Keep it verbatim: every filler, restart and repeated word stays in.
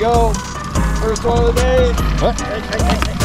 go. First one of the day. What? Hey, hey, hey, hey.